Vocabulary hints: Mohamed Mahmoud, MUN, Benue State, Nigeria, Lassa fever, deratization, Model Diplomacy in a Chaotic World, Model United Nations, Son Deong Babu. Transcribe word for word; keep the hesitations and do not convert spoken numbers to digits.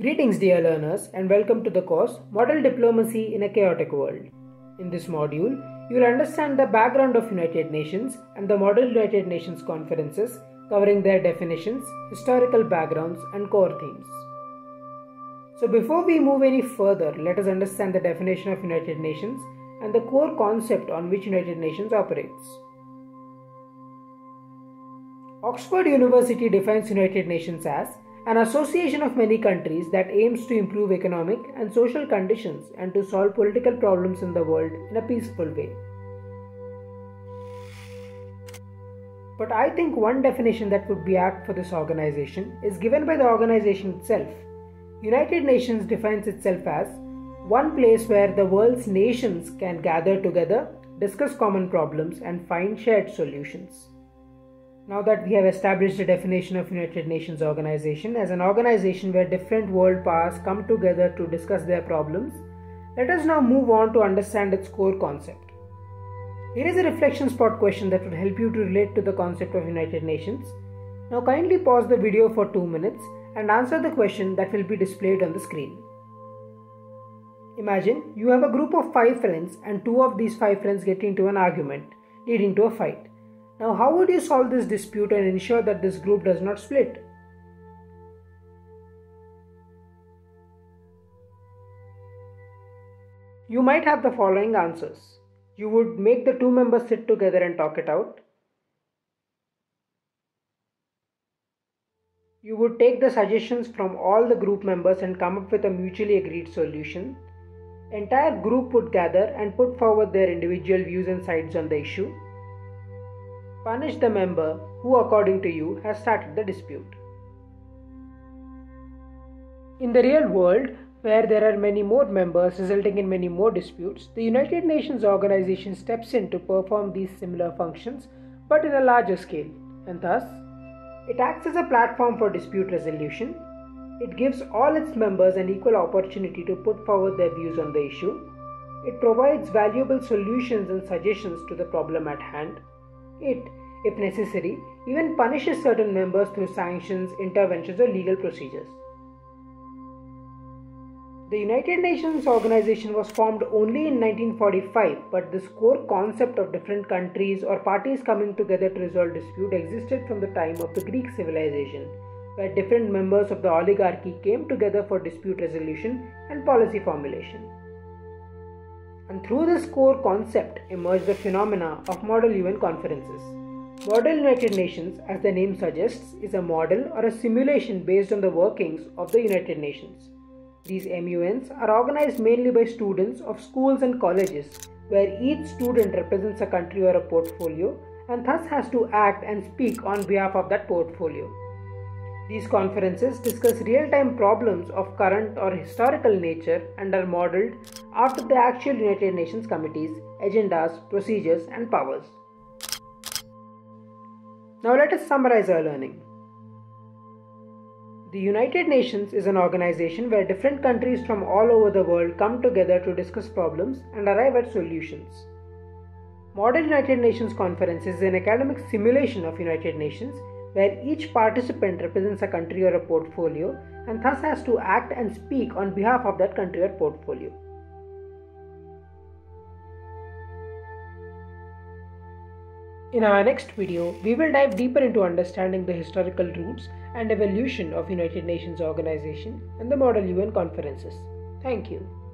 Greetings dear learners and welcome to the course Model Diplomacy in a Chaotic World. In this module, you will understand the background of United Nations and the Model United Nations conferences, covering their definitions, historical backgrounds and core themes. So before we move any further, let us understand the definition of United Nations and the core concept on which United Nations operates. Oxford University defines United Nations as an association of many countries that aims to improve economic and social conditions and to solve political problems in the world in a peaceful way. But I think one definition that would be apt for this organization is given by the organization itself. United Nations defines itself as one place where the world's nations can gather together, discuss common problems and find shared solutions. Now that we have established the definition of United Nations organization as an organization where different world powers come together to discuss their problems, let us now move on to understand its core concept. Here is a reflection spot question that will help you to relate to the concept of United Nations. Now kindly pause the video for two minutes and answer the question that will be displayed on the screen. Imagine you have a group of five friends and two of these five friends get into an argument, leading to a fight. Now, how would you solve this dispute and ensure that this group does not split? You might have the following answers. You would make the two members sit together and talk it out. You would take the suggestions from all the group members and come up with a mutually agreed solution. Entire group would gather and put forward their individual views and sides on the issue. Punish the member who, according to you, has started the dispute. In the real world, where there are many more members resulting in many more disputes, the United Nations organization steps in to perform these similar functions but in a larger scale, and thus it acts as a platform for dispute resolution. It gives all its members an equal opportunity to put forward their views on the issue. It provides valuable solutions and suggestions to the problem at hand. It, if necessary, even punishes certain members through sanctions, interventions or legal procedures. The United Nations organization was formed only in nineteen forty-five, but this core concept of different countries or parties coming together to resolve dispute existed from the time of the Greek civilization, where different members of the oligarchy came together for dispute resolution and policy formulation. And through this core concept emerged the phenomena of Model U N conferences. Model United Nations, as the name suggests, is a model or a simulation based on the workings of the United Nations. These M U Ns are organized mainly by students of schools and colleges, where each student represents a country or a portfolio and thus has to act and speak on behalf of that portfolio. These conferences discuss real-time problems of current or historical nature and are modeled after the actual United Nations committees, agendas, procedures, and powers. Now let us summarize our learning. The United Nations is an organization where different countries from all over the world come together to discuss problems and arrive at solutions. Model United Nations Conference is an academic simulation of United Nations, where each participant represents a country or a portfolio and thus has to act and speak on behalf of that country or portfolio. In our next video, we will dive deeper into understanding the historical roots and evolution of United Nations organization and the Model U N conferences. Thank you.